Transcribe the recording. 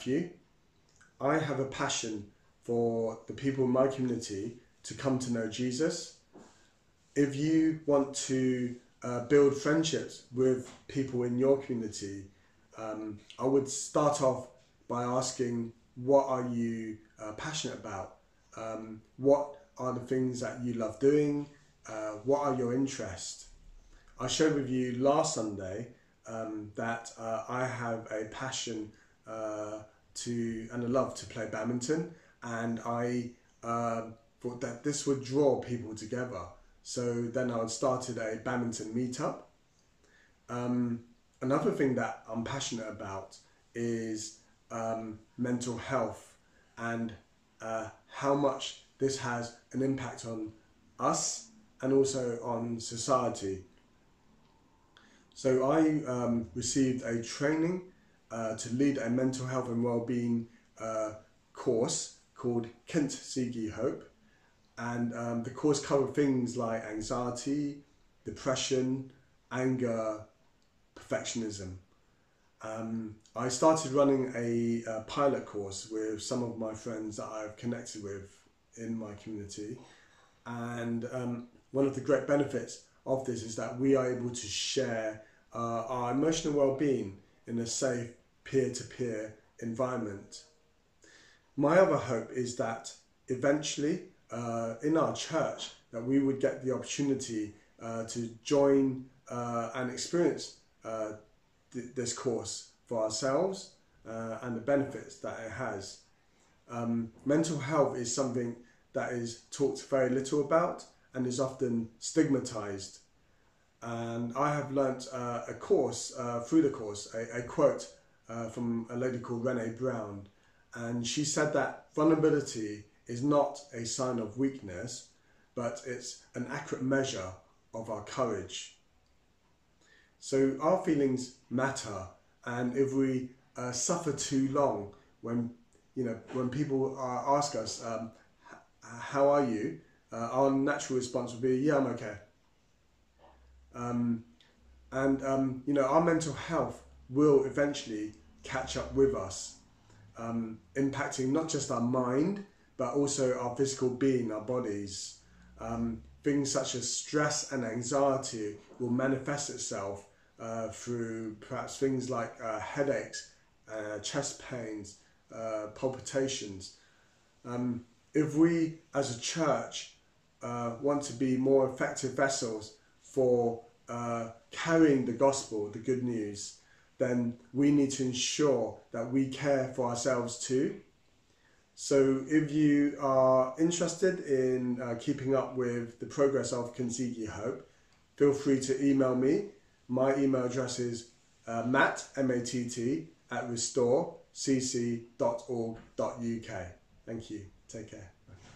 that view. I have a passion for the people in my community to come to know Jesus. If you want to build friendships with people in your community, I would start off by asking, what are you passionate about? What are the things that you love doing? What are your interests? I shared with you last Sunday that I have a passion and a love to play badminton, and I thought that this would draw people together. So then I started a badminton meetup. Another thing that I'm passionate about is mental health and how much this has an impact on us and also on society. So I received a training to lead a mental health and wellbeing course called Kintsugi Hope, and the course covered things like anxiety, depression, anger, perfectionism. I started running a pilot course with some of my friends that I've connected with in my community, and one of the great benefits of this is that we are able to share our emotional well-being in a safe peer-to-peer environment. My other hope is that eventually in our church that we would get the opportunity to join and experience this course for ourselves and the benefits that it has. Mental health is something that is talked very little about and is often stigmatized, and I have learnt through the course a quote from a lady called Renee Brown, and she said that vulnerability is not a sign of weakness, but it's an accurate measure of our courage. So our feelings matter, and if we suffer too long, when people ask us, how are you? Our natural response would be, yeah, I'm okay. Our mental health will eventually catch up with us, impacting not just our mind, but also our physical being, our bodies. Things such as stress and anxiety will manifest itself through perhaps things like headaches, chest pains, palpitations. If we as a church want to be more effective vessels for carrying the gospel, the good news, then we need to ensure that we care for ourselves too. So if you are interested in keeping up with the progress of Kintsugi Hope, feel free to email me. My email address is matt@restorecc.org.uk. Thank you. Take care.